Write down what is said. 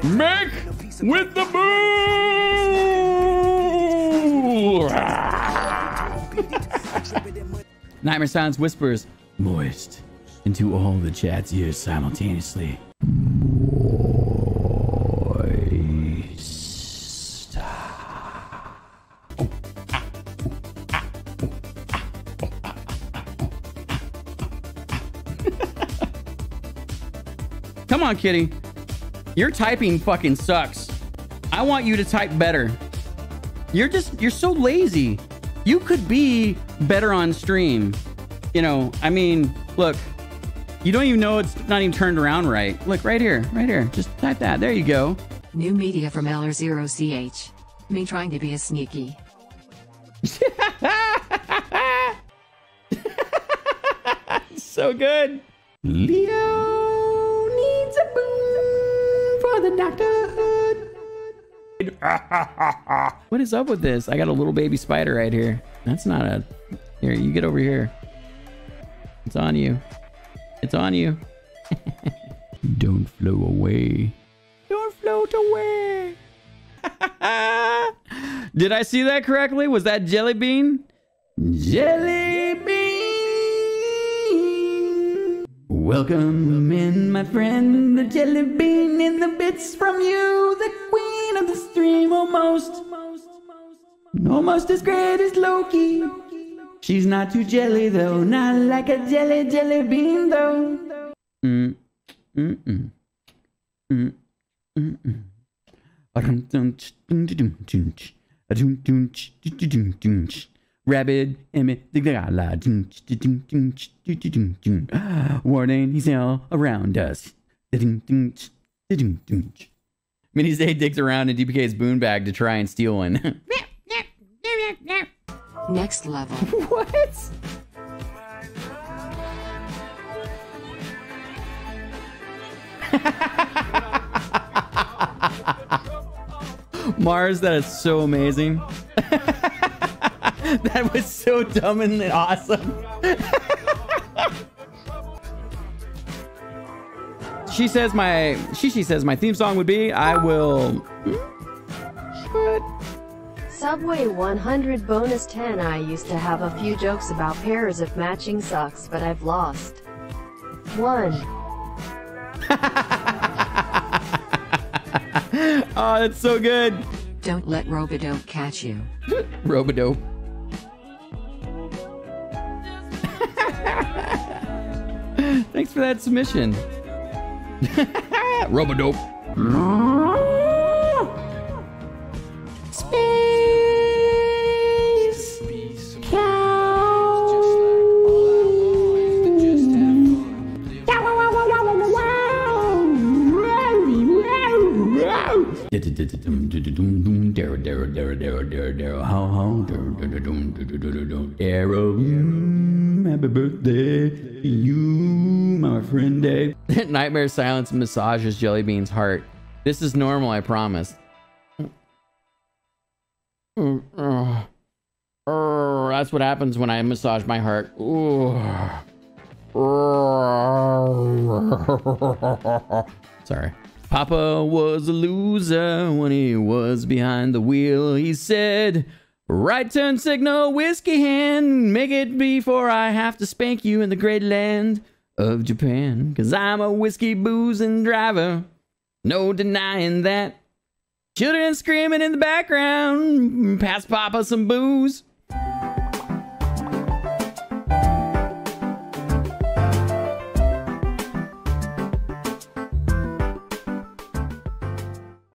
Mick with the boo! Nightmare Silence whispers moist into all the chat's ears simultaneously. Moist. Come on, kitty. Your typing fucking sucks. I want you to type better. You're so lazy. You could be better on stream. You know, I mean, look, you don't even know it's not even turned around right. Look, right here. Just type that. There you go. New media from LR0CH. Me trying to be a sneaky. So good. Leo needs a boo. The doctor. What is up with this? I got a little baby spider right here. That's not a... Here, you get over here. It's on you. It's on you. Don't flow away. Don't float away. Did I see that correctly? Was that jelly bean? Jelly bean. Welcome in, my friend, the jelly bean. In the bits from you, the queen of the stream, almost as great as Loki. She's not too jelly though, not like a jelly bean though. Rabid Emmett the Gala. Warning, he's all around us. Minnie's Day digs around in DPK's boon bag to try and steal one. Next level. What? Mars, that is so amazing. That was so dumb and awesome. She says my theme song would be I will. What? Subway 100 bonus 10. I used to have a few jokes about pairs of matching socks, but I've lost one. Oh, that's so good. Don't let Robidope catch you. Robidope. Thanks for that submission. Robidope. Space. Happy birthday to you, my friend Dave. Nightmare Silence massages Jellybean's heart. This is normal, I promise. That's what happens when I massage my heart. Sorry. Papa was a loser when he was behind the wheel. He said, right turn signal, whiskey hand, make it before I have to spank you in the great land of Japan. Cause I'm a whiskey boozing driver, no denying that. Children screaming in the background, pass Papa some booze.